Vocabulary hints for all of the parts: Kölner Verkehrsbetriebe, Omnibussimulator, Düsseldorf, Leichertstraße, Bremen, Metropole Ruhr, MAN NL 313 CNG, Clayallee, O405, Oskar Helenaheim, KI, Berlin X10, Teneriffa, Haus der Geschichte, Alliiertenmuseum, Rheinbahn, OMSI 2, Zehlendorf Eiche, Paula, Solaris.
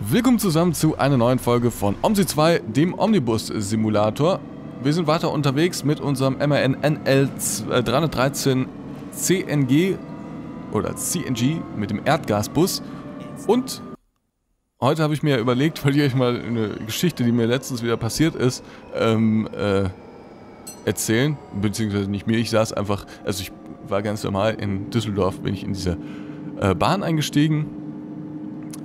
Willkommen zusammen zu einer neuen Folge von OMSI 2, dem Omnibus-Simulator. Wir sind weiter unterwegs mit unserem MAN NL 313 CNG oder CNG mit dem Erdgasbus. Und heute habe ich mir überlegt, weil ich euch mal eine Geschichte, die mir letztens wieder passiert ist, erzählen. Beziehungsweise nicht mir, ich saß einfach, also ich war ganz normal in Düsseldorf, bin ich in diese Bahn eingestiegen.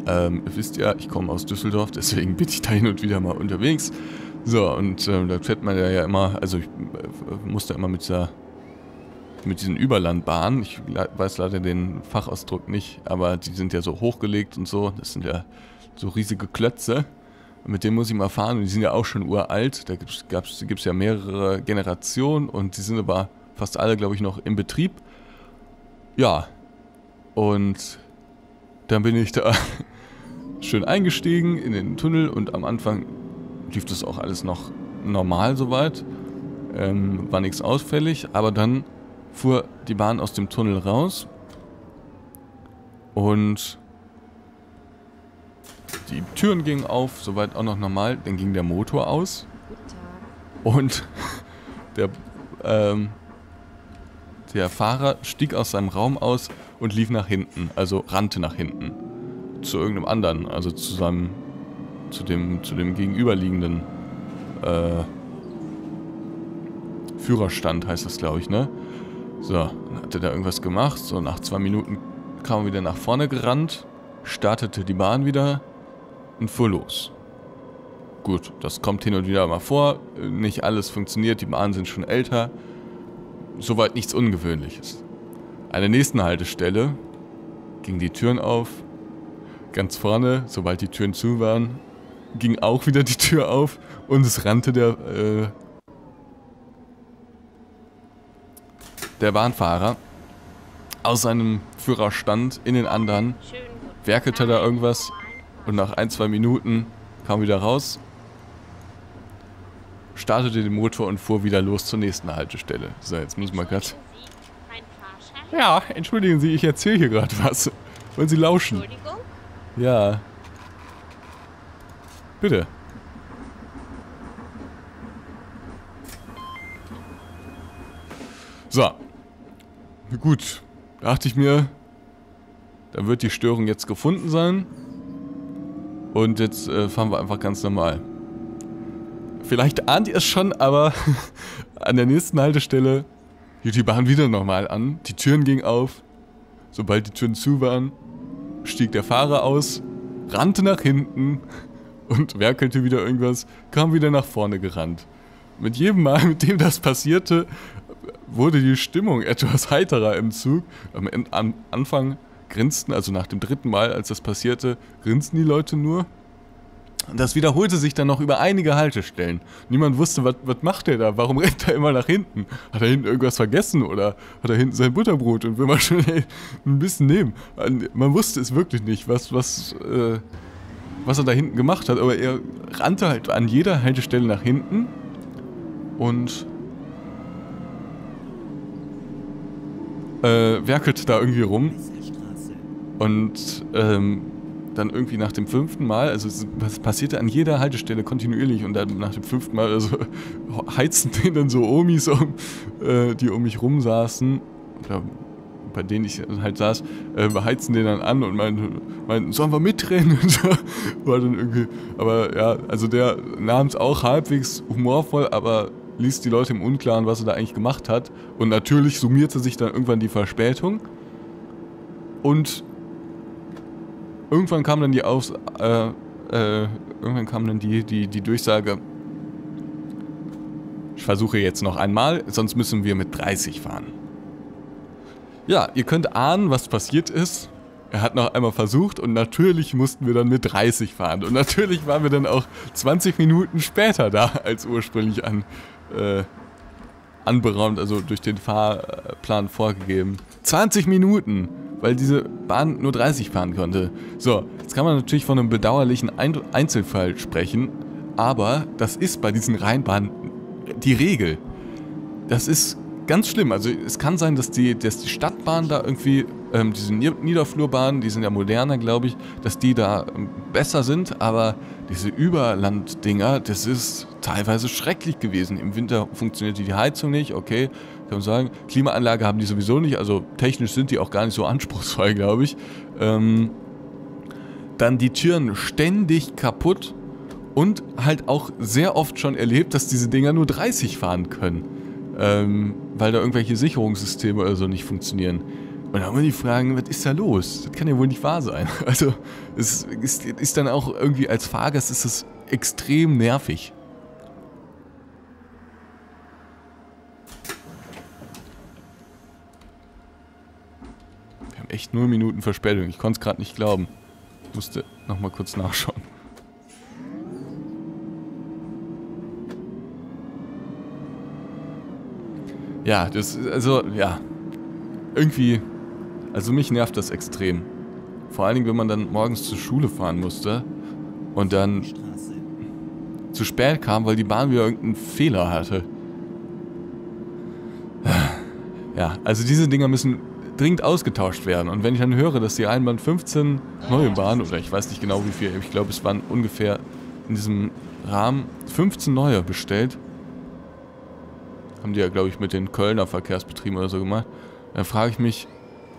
Ihr wisst ja, ich komme aus Düsseldorf, deswegen bin ich da hin und wieder mal unterwegs. So, und da fährt man ja immer, also ich muss da immer mit diesen Überlandbahnen, ich weiß leider den Fachausdruck nicht, aber die sind ja so hochgelegt und so, das sind ja so riesige Klötze. Mit denen muss ich mal fahren und die sind ja auch schon uralt, da gibt's ja mehrere Generationen und die sind aber fast alle, glaube ich, noch im Betrieb. Ja, und dann bin ich da schön eingestiegen in den Tunnel und am Anfang lief das auch alles noch normal soweit, war nichts ausfällig, aber dann fuhr die Bahn aus dem Tunnel raus und die Türen gingen auf, soweit auch noch normal, dann ging der Motor aus und der Fahrer stieg aus seinem Raum aus und lief nach hinten, also rannte nach hinten zu irgendeinem anderen, also zu dem gegenüberliegenden Führerstand heißt das, glaube ich, ne? So, dann hat er da irgendwas gemacht, so nach 2 Minuten kam er wieder nach vorne gerannt, startete die Bahn wieder und fuhr los. Gut, das kommt hin und wieder mal vor, nicht alles funktioniert, die Bahnen sind schon älter, soweit nichts Ungewöhnliches. An der nächsten Haltestelle gingen die Türen auf, ganz vorne, sobald die Türen zu waren, ging auch wieder die Tür auf und es rannte der Bahnfahrer aus seinem Führerstand in den anderen, werkelte da irgendwas und nach 1, 2 Minuten kam wieder raus, startete den Motor und fuhr wieder los zur nächsten Haltestelle. So, jetzt muss man grad... Ja, entschuldigen Sie, ich erzähle hier gerade was. Wollen Sie lauschen? Entschuldigung? Ja. Bitte. So. Gut. Dachte ich mir, da wird die Störung jetzt gefunden sein. Und jetzt fahren wir einfach ganz normal. Vielleicht ahnt ihr es schon, aber an der nächsten Haltestelle hielt die Bahn wieder normal an. Die Türen gingen auf. Sobald die Türen zu waren, stieg der Fahrer aus, rannte nach hinten und werkelte wieder irgendwas, kam wieder nach vorne gerannt. Mit jedem Mal, mit dem das passierte, wurde die Stimmung etwas heiterer im Zug. Am Anfang grinsten, also nach dem 3. Mal, als das passierte, grinsten die Leute nur. Das wiederholte sich dann noch über einige Haltestellen. Niemand wusste, was macht der da? Warum rennt er immer nach hinten? Hat er hinten irgendwas vergessen oder hat er hinten sein Butterbrot und will man schon ein bisschen nehmen? Man wusste es wirklich nicht, was er da hinten gemacht hat, aber er rannte halt an jeder Haltestelle nach hinten und werkelte da irgendwie rum und dann irgendwie nach dem 5. Mal, also es passierte an jeder Haltestelle kontinuierlich und dann nach dem 5. Mal, also heizten denen dann so Omis um, die um mich rum saßen, oder bei denen ich halt saß, heizten denen dann an und meinten, sollen wir mitrennen? Und so, war dann irgendwie, aber ja, also der nahm es auch halbwegs humorvoll, aber ließ die Leute im Unklaren, was er da eigentlich gemacht hat, und natürlich summierte sich dann irgendwann die Verspätung und irgendwann kam dann die Durchsage, ich versuche jetzt noch einmal, sonst müssen wir mit 30 fahren. Ja, ihr könnt ahnen, was passiert ist. Er hat noch einmal versucht und natürlich mussten wir dann mit 30 fahren. Und natürlich waren wir dann auch 20 Minuten später da, als ursprünglich anberaumt, also durch den Fahrplan vorgegeben. 20 Minuten! Weil diese Bahn nur 30 fahren konnte. So, jetzt kann man natürlich von einem bedauerlichen Einzelfall sprechen, aber das ist bei diesen Rheinbahnen die Regel. Das ist ganz schlimm. Also es kann sein, dass die Stadtbahn da irgendwie diese Niederflurbahnen, die sind ja moderner, glaube ich, dass die da besser sind, aber diese Überlanddinger, das ist teilweise schrecklich gewesen. Im Winter funktionierte die Heizung nicht, okay, kann man sagen, Klimaanlage haben die sowieso nicht, also technisch sind die auch gar nicht so anspruchsvoll, glaube ich. Dann die Türen ständig kaputt und halt auch sehr oft schon erlebt, dass diese Dinger nur 30 fahren können, weil da irgendwelche Sicherungssysteme oder so nicht funktionieren. Und dann haben wir die Fragen, was ist da los? Das kann ja wohl nicht wahr sein. Also es ist dann auch irgendwie als Fahrgast ist es extrem nervig. Wir haben echt 0 Minuten Verspätung. Ich konnte es gerade nicht glauben. Ich musste nochmal kurz nachschauen. Ja, das, also, ja. Irgendwie, also mich nervt das extrem. Vor allen Dingen, wenn man dann morgens zur Schule fahren musste und dann zu spät kam, weil die Bahn wieder irgendeinen Fehler hatte. Ja, also diese Dinger müssen dringend ausgetauscht werden. Und wenn ich dann höre, dass die Rheinbahn 15 neue Bahnen, oder ich weiß nicht genau wie viel, ich glaube es waren ungefähr in diesem Rahmen 15 neue bestellt. Haben die ja, glaube ich, mit den Kölner Verkehrsbetrieben oder so gemacht. Dann frage ich mich,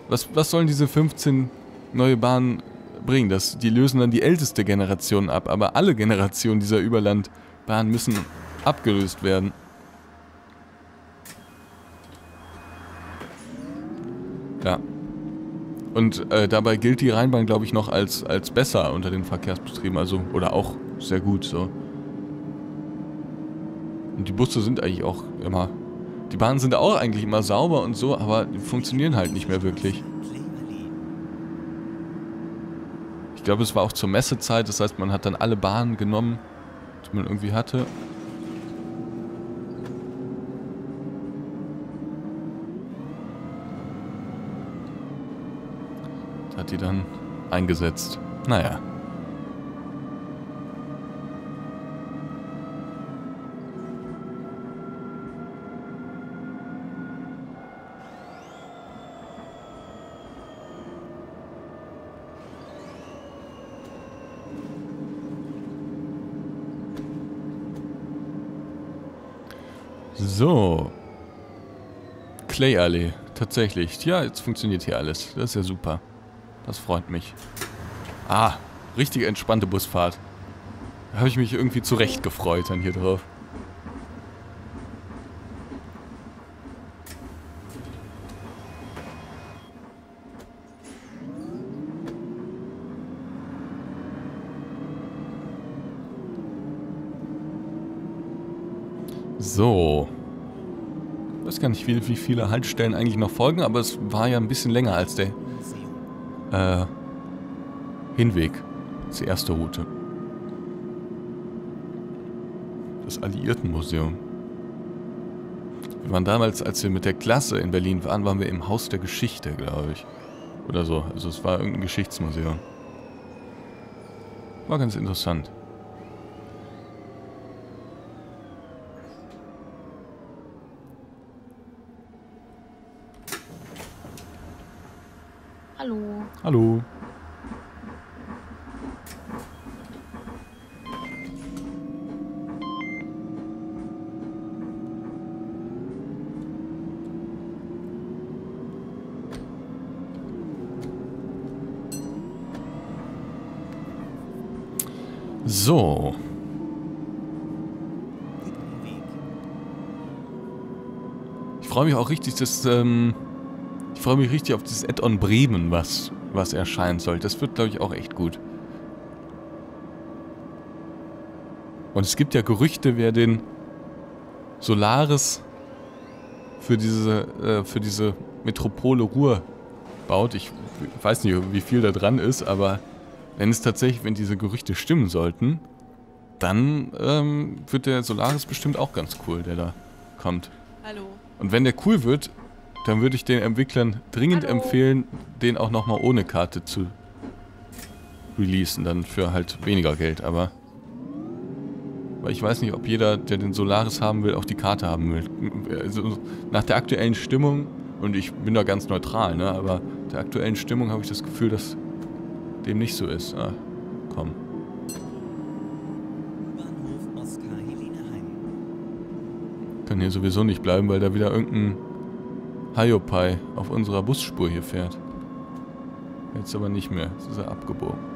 was sollen diese 15 neue Bahnen bringen? Die lösen dann die älteste Generation ab, aber alle Generationen dieser Überlandbahnen müssen abgelöst werden. Ja. Und dabei gilt die Rheinbahn, glaube ich, noch als besser unter den Verkehrsbetrieben, also, oder auch sehr gut, so. Und die Busse sind eigentlich auch immer... Die Bahnen sind auch eigentlich immer sauber und so, aber die funktionieren halt nicht mehr wirklich. Ich glaube, es war auch zur Messezeit, das heißt, man hat dann alle Bahnen genommen, die man irgendwie hatte. Hat die dann eingesetzt. Naja. So. Clayallee. Tatsächlich. Tja, jetzt funktioniert hier alles. Das ist ja super. Das freut mich. Ah, richtig entspannte Busfahrt. Da habe ich mich irgendwie zurecht gefreut dann hier drauf. So. Ich weiß gar nicht, wie viele Haltstellen eigentlich noch folgen, aber es war ja ein bisschen länger als der Hinweg. Das ist die erste Route. Das Alliiertenmuseum. Wir waren damals, als wir mit der Klasse in Berlin waren, waren wir im Haus der Geschichte, glaube ich. Oder so. Also es war irgendein Geschichtsmuseum. War ganz interessant. Hallo. So. Ich freue mich auch richtig, dass ich freue mich richtig auf dieses Add-on Bremen, was erscheinen soll. Das wird, glaube ich, auch echt gut. Und es gibt ja Gerüchte, wer den Solaris für diese Metropole Ruhr baut. Ich weiß nicht, wie viel da dran ist, aber wenn diese Gerüchte stimmen sollten, dann wird der Solaris bestimmt auch ganz cool, der da kommt. Hallo. Und wenn der cool wird, dann würde ich den Entwicklern dringend empfehlen, den auch nochmal ohne Karte zu releasen, dann für halt weniger Geld, aber... Weil ich weiß nicht, ob jeder, der den Solaris haben will, auch die Karte haben will. Also nach der aktuellen Stimmung, und ich bin da ganz neutral, ne, aber der aktuellen Stimmung habe ich das Gefühl, dass dem nicht so ist. Ah, komm. Bahnhof Oskar Helenaheim. Können hier sowieso nicht bleiben, weil da wieder irgendein Hayopai auf unserer Busspur hier fährt. Jetzt aber nicht mehr. Jetzt ist er abgebogen.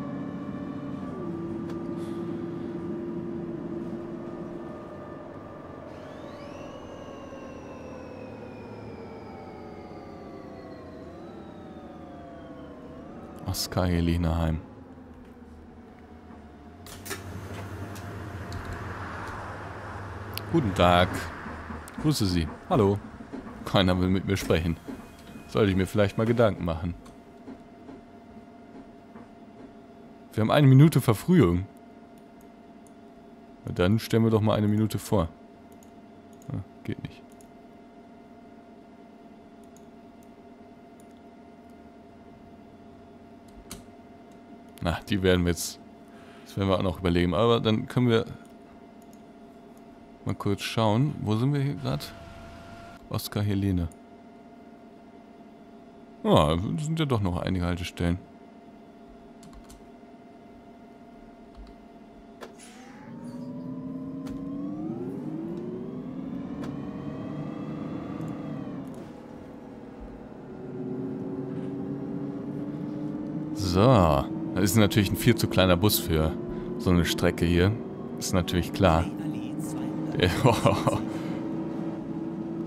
Oskar Helenaheim. Guten Tag. Grüße Sie. Hallo. Keiner will mit mir sprechen. Sollte ich mir vielleicht mal Gedanken machen. Wir haben eine Minute Verfrühung. Na dann stellen wir doch mal eine Minute vor. Ah, geht nicht. Na, die werden wir jetzt... Das werden wir auch noch überlegen. Aber dann können wir... mal kurz schauen. Wo sind wir hier gerade? Oskar Helene. Ah, sind ja doch noch einige Haltestellen. So. Das ist natürlich ein viel zu kleiner Bus für so eine Strecke hier. Ist natürlich klar.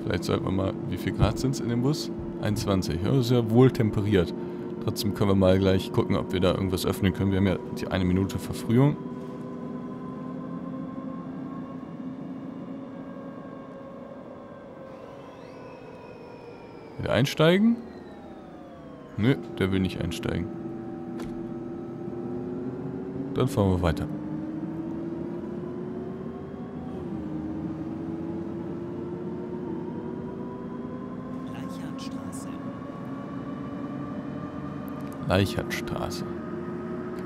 Vielleicht sollten wir mal... Wie viel Grad sind es in dem Bus? 21. Ja, das ist ja wohl temperiert. Trotzdem können wir mal gleich gucken, ob wir da irgendwas öffnen können. Wir haben ja die eine Minute Verfrühung. Will der einsteigen? Nö, der will nicht einsteigen. Dann fahren wir weiter. Leichertstraße. Leichertstraße. Okay.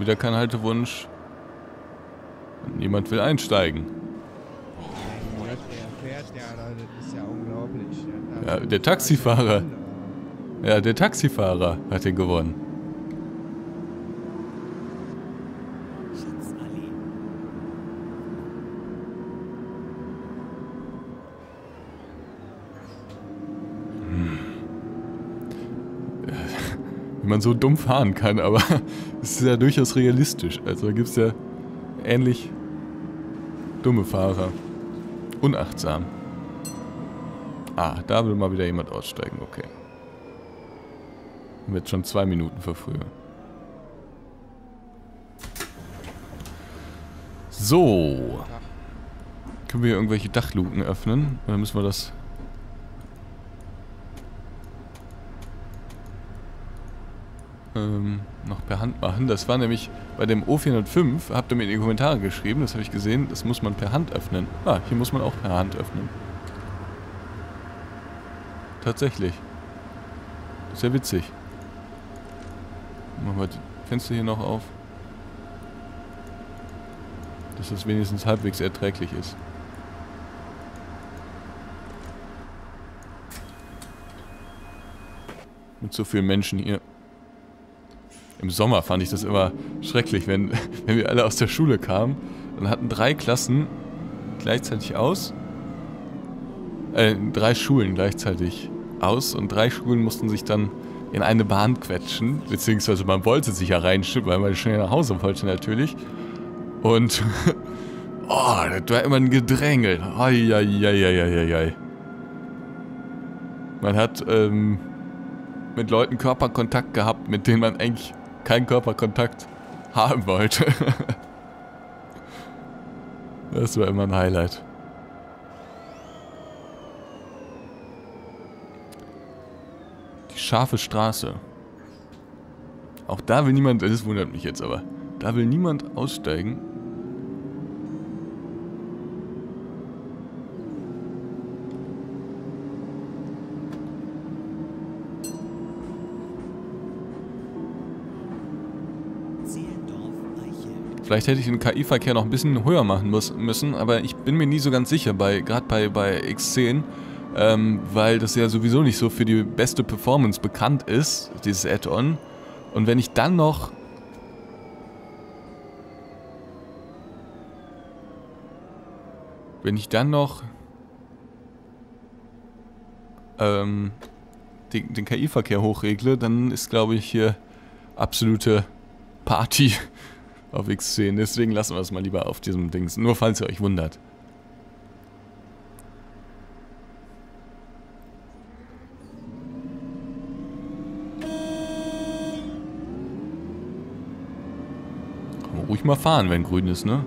Wieder kein Haltewunsch. Und niemand will einsteigen. Der fährt, das ist ja unglaublich. Ja, der Taxifahrer. Ja, der Taxifahrer hat den gewonnen. Wenn man so dumm fahren kann, aber es ist ja durchaus realistisch. Also da gibt es ja ähnlich dumme Fahrer. Unachtsam. Ah, da will mal wieder jemand aussteigen, okay. Wird schon 2 Minuten verfrühen. So. Können wir hier irgendwelche Dachluken öffnen? Oder müssen wir das... noch per Hand machen. Das war nämlich bei dem O405, habt ihr mir in die Kommentare geschrieben, das habe ich gesehen, das muss man per Hand öffnen. Ah, hier muss man auch per Hand öffnen. Tatsächlich. Das ist ja witzig. Machen wir das Fenster hier noch auf. Dass das wenigstens halbwegs erträglich ist. Mit so vielen Menschen hier. Im Sommer fand ich das immer schrecklich, wenn wir alle aus der Schule kamen und hatten 3 Klassen gleichzeitig aus. 3 Schulen gleichzeitig aus und 3 Schulen mussten sich dann in eine Bahn quetschen, beziehungsweise man wollte sich ja reinschippen, weil man schnell nach Hause wollte natürlich. Und oh, das war immer ein Gedrängel. Man hat mit Leuten Körperkontakt gehabt, mit denen man eigentlich keinen Körperkontakt haben wollte. Das war immer ein Highlight. Die scharfe Straße. Auch da will niemand, das wundert mich jetzt aber, da will niemand aussteigen. Vielleicht hätte ich den KI-Verkehr noch ein bisschen höher machen müssen, aber ich bin mir nie so ganz sicher, gerade bei X10, weil das ja sowieso nicht so für die beste Performance bekannt ist, dieses Add-on. Und wenn ich dann noch... den KI-Verkehr hochregle, dann ist, glaube ich, hier absolute Party auf X10. Deswegen lassen wir es mal lieber auf diesem Dings. Nur falls ihr euch wundert. Kann man ruhig mal fahren, wenn grün ist, ne?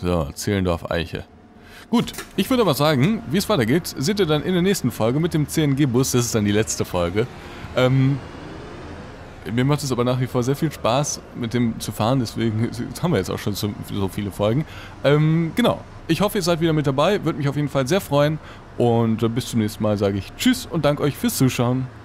So, Zehlendorf Eiche. Gut, ich würde aber sagen, wie es weitergeht, seht ihr dann in der nächsten Folge mit dem CNG-Bus. Das ist dann die letzte Folge. Mir macht es aber nach wie vor sehr viel Spaß, mit dem zu fahren. Deswegen haben wir jetzt auch schon so viele Folgen. Genau, ich hoffe, ihr seid wieder mit dabei. Würde mich auf jeden Fall sehr freuen. Und bis zum nächsten Mal sage ich Tschüss und danke euch fürs Zuschauen.